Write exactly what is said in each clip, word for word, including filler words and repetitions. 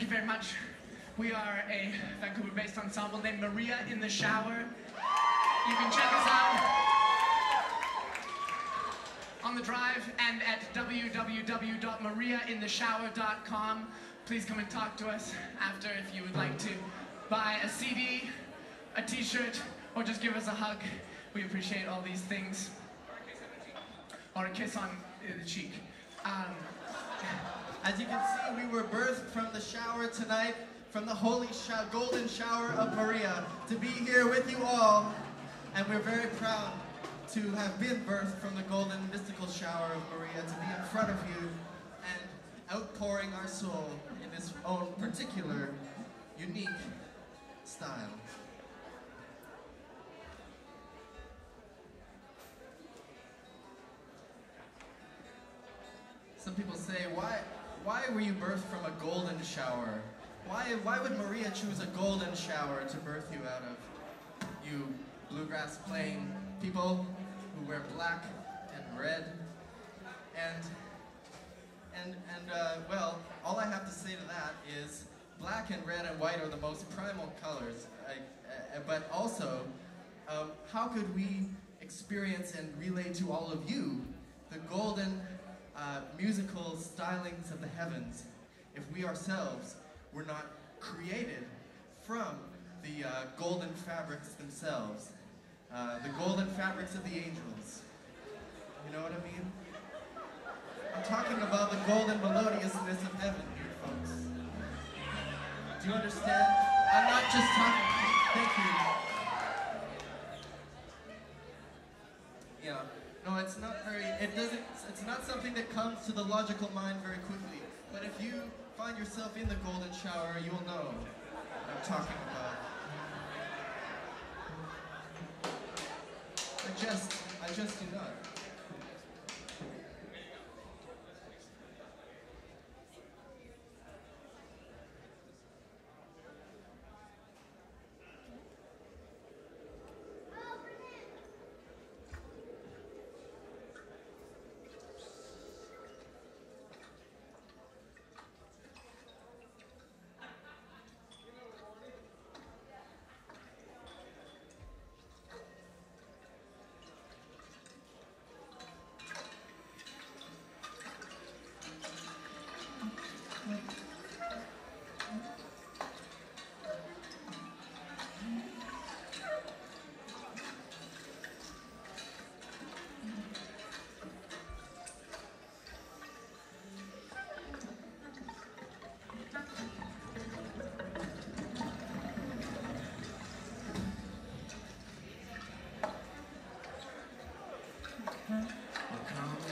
Thank you very much. We are a Vancouver-based ensemble named Maria in the Shower. You can check us out on the drive and at w w w dot maria in the shower dot com. Please come and talk to us after if you would like to buy a C D, a t-shirt, or just give us a hug. We appreciate all these things. Or a kiss on the cheek. Um, As you can see, we were birthed from the shower tonight, from the holy sh golden shower of Maria, to be here with you all, and we're very proud to have been birthed from the golden mystical shower of Maria, to be in front of you and outpouring our soul in this own particular, unique style. Some people say, why? Why were you birthed from a golden shower? Why, why would Maria choose a golden shower to birth you out of? You bluegrass playing people who wear black and red. And, and, and uh, well, all I have to say to that is black and red and white are the most primal colors. I, uh, but also, um, how could we experience and relay to all of you the golden Uh, musical stylings of the heavens if we ourselves were not created from the uh, golden fabrics themselves, uh, the golden fabrics of the angels. You know what I mean? I'm talking about the golden melodiousness of heaven, dear folks. Do you understand? I'm not just talking. Thank you. Yeah. No, it's not very, it doesn't, it's not something that comes to the logical mind very quickly. But if you find yourself in the golden shower, you will know what I'm talking about. I just, I just do not.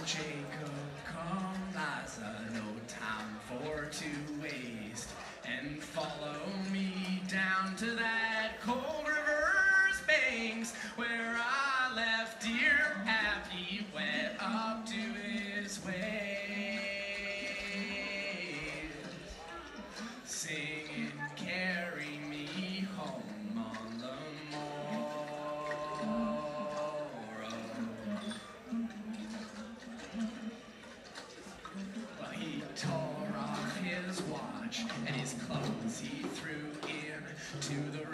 Jacob, come Liza, no time for to waste, and follow me down to that cold river's banks, where I left dear Happy, went up to his ways, singing, carry me home on the morrow. Tore off his watch and his clothes he threw in to the